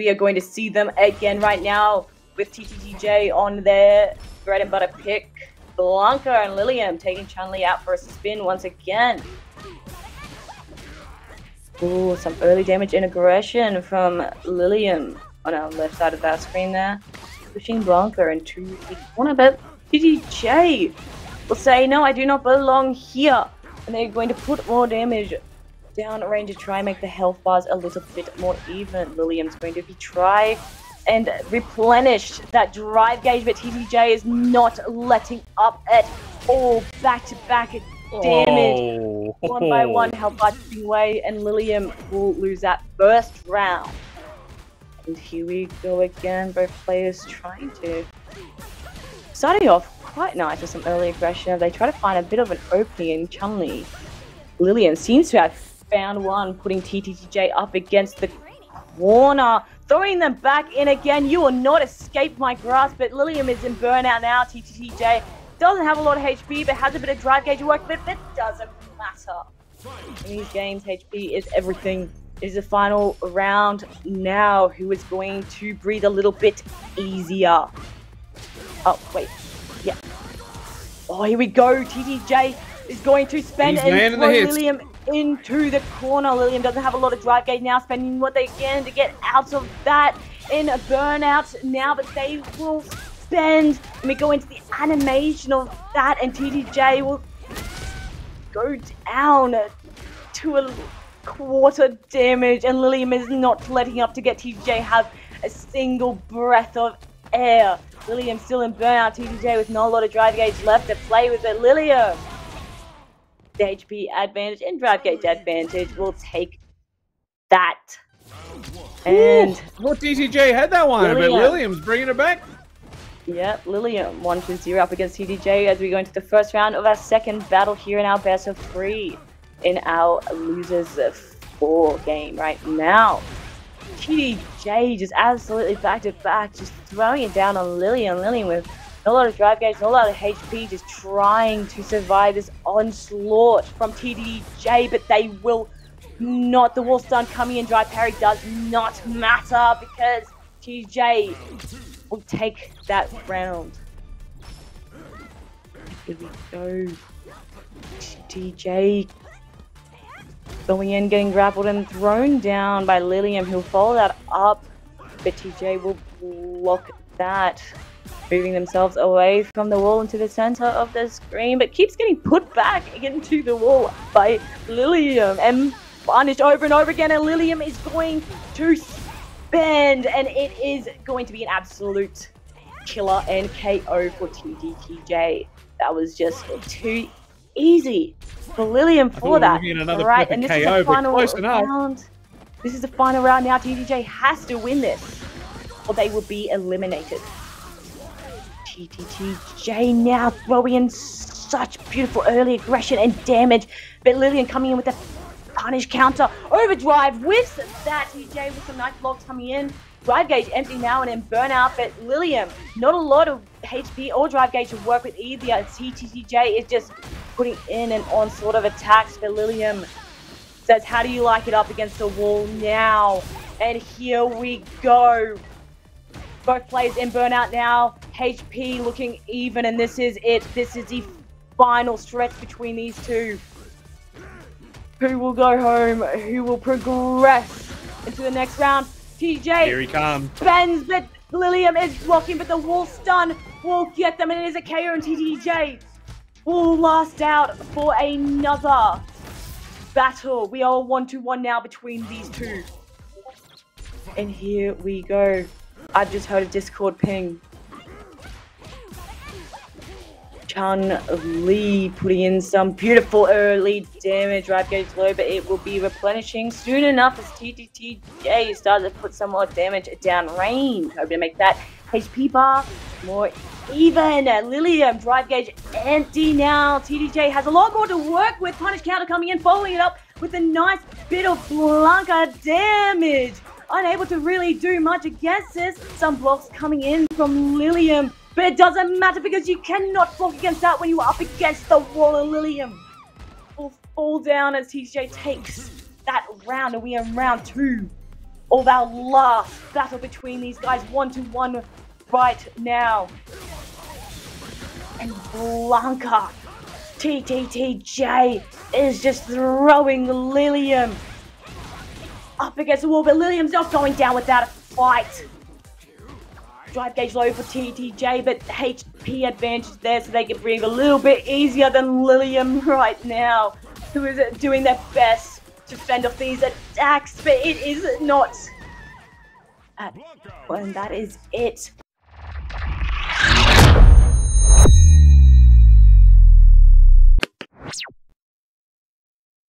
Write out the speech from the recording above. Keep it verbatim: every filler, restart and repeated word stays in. We are going to see them again right now with T T T J on their bread and butter pick. Blanka and Lilium taking Chun-Li out for a spin once again. Ooh, some early damage and aggression from Lilium on our left side of our screen there. Pushing Blanka into the corner, but T T J will say, no, I do not belong here. And they're going to put more damage down range to try and make the health bars a little bit more even. Lilium's going to be try and replenish that drive gauge, but T T J is not letting up at all. Back to back damage, oh. one by one health bar chipping away, and Lilium will lose that first round. And here we go again, both players trying to starting off quite nice with some early aggression. They try to find a bit of an opening in Chun-Li. Lilium seems to have found one, putting T T T J up against the corner, throwing them back in again. You will not escape my grasp, but Lilium is in burnout now. T T T J doesn't have a lot of H P, but has a bit of drive gauge work, but it doesn't matter. In these games, H P is everything. It is the final round now. Who is going to breathe a little bit easier? Oh, wait. Yeah. Oh, here we go. T T J is going to spend and throw Lilium into the corner. Lilium doesn't have a lot of drive gauge now, spending what they can to get out of that in a burnout now, but they will spend. And we go into the animation of that, and T T J will go down to a quarter damage, and Lilium is not letting up to get T T J have a single breath of air. Lilium still in burnout. T T J with not a lot of drive gauge left to play with, but Lilium, the H P advantage and drive gauge advantage, will take that. And well, T T J had that one, Lilium. But Lilium's bringing it back. Yep, Lilium one two zero up against T T J as we go into the first round of our second battle here in our best of three. In our losers of four game right now. T T J just absolutely back to back, just throwing it down on Lilium. Lilium with a lot of drive gauge, a lot of H P, just trying to survive this onslaught from T T J, but they will not. The wall stun coming in, dry parry does not matter because T T J will take that round. Here we go. T T J going in, getting grappled and thrown down by Lilium, who'll follow that up, but T J will block that, moving themselves away from the wall into the center of the screen, but keeps getting put back into the wall by Lilium and punished over and over again, and Lilium is going to spend, and it is going to be an absolute killer and K O for T T T J. That was just too easy for Lilium for that. Right, and this is the final round. This is the final round now. T T J has to win this, or they will be eliminated. T T T J now throwing in such beautiful early aggression and damage, but Lilium coming in with a punish counter, overdrive whiffs that. T T J with some nice blocks coming in. Drive gauge empty now and in burnout, but Lilium, not a lot of H P or drive gauge to work with either. T T T J is just putting in an onslaught of attacks, but Lilium says, how do you like it up against the wall now? And here we go. Both players in burnout now. H P looking even, and this is it. This is the final stretch between these two. Who will go home? Who will progress into the next round? T J here he comes. Spends, but Lilium is blocking, but the wall stun will get them, and it is a K O, and T T J will last out for another battle. We are one to one now between these two. And here we go. I've just heard a Discord ping. Chun-Li putting in some beautiful early damage. Drive gauge low, but it will be replenishing soon enough as T T T J starts to put some more damage down range, hoping to make that H P bar more even. Lilium drive gauge empty now. T T J has a lot more to work with. Punish counter coming in, following it up with a nice bit of Blanka damage. Unable to really do much against this. Some blocks coming in from Lilium, but it doesn't matter because you cannot block against that when you are up against the wall, and Lilium will fall down as T T J takes that round, and we are in round two of our last battle between these guys, one to one right now. And Blanka, T T T J, is just throwing Lilium up against the wall, but Lilium's not going down without a fight. Drive gauge low for T T J, but H P advantage there, so they can breathe a little bit easier than Lilium right now, who is doing their best to fend off these attacks, but it is not. And that is it